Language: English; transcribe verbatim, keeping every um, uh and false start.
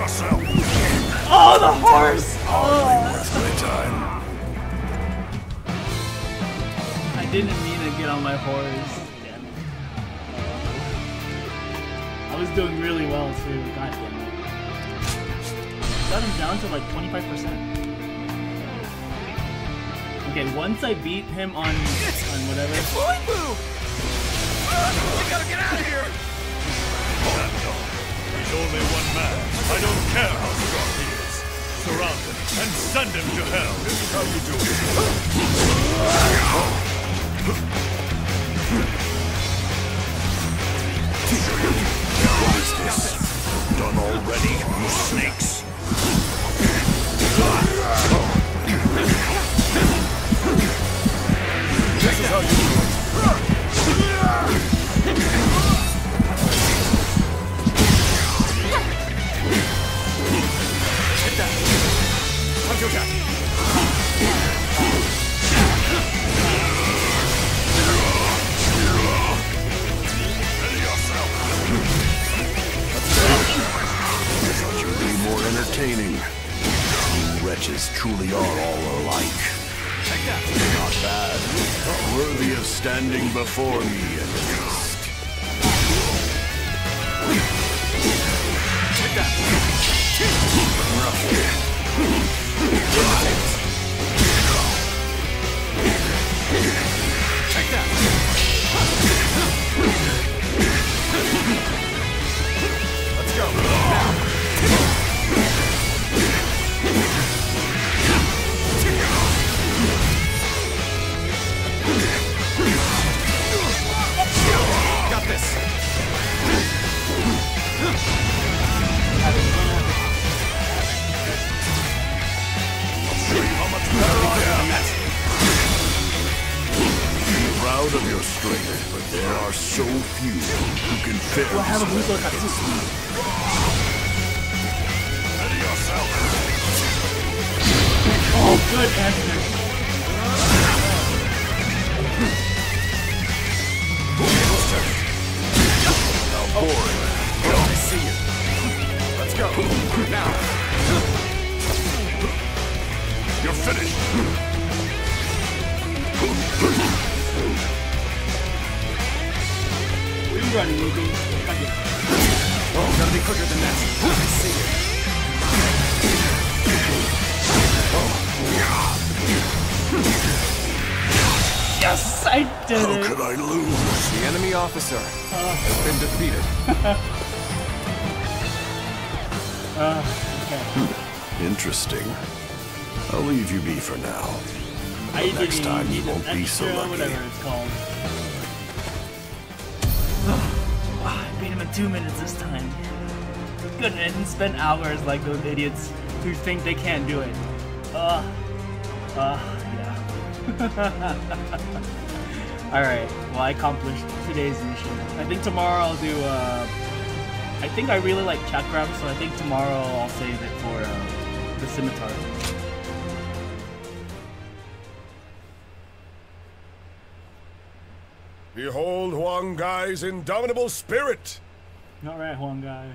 yourself. Oh, the horse! Hardly oh. worth my time. I didn't mean to get on my horse. Damn it. I was doing really well too. God damn it. Got him down to like twenty-five percent. Okay, once I beat him on on whatever. It's flying move. Uh, we gotta get out of here. There's only one man. I don't care how strong he is. Surround him and send him to hell. This is how you do it. What is this? Done already, you snakes? This is how you do it. Punch your guy. Thought you'd be more entertaining. You wretches truly are all alike. Not bad, but worthy of standing before me at least. Check that. Rough here. Check that. Let's go. Now. Got this. I'll show you how much better I am at. Be proud of your strength, but there are so few who can fit. Well, I have a blue look at this. Oh, good answer. Oh, boy. Oh, I see you. Let's go. Now. You're finished. We're running, Luke. Oh, gotta be quicker than that. I see you. Yes, I did it! How could I lose? The enemy officer uh. has been defeated. uh, okay. Interesting. I'll leave you be for now. But I next time you won't be so lucky. Whatever it's called. Oh, I beat him in two minutes this time. Good, I didn't spend hours like those idiots who think they can't do it. Uh, uh, yeah. Alright, well, I accomplished today's mission. I think tomorrow I'll do, uh, I think I really like chat grabs, so I think tomorrow I'll save it for uh, the scimitar. Behold Huang Gai's indomitable spirit! Alright, Huang Gai.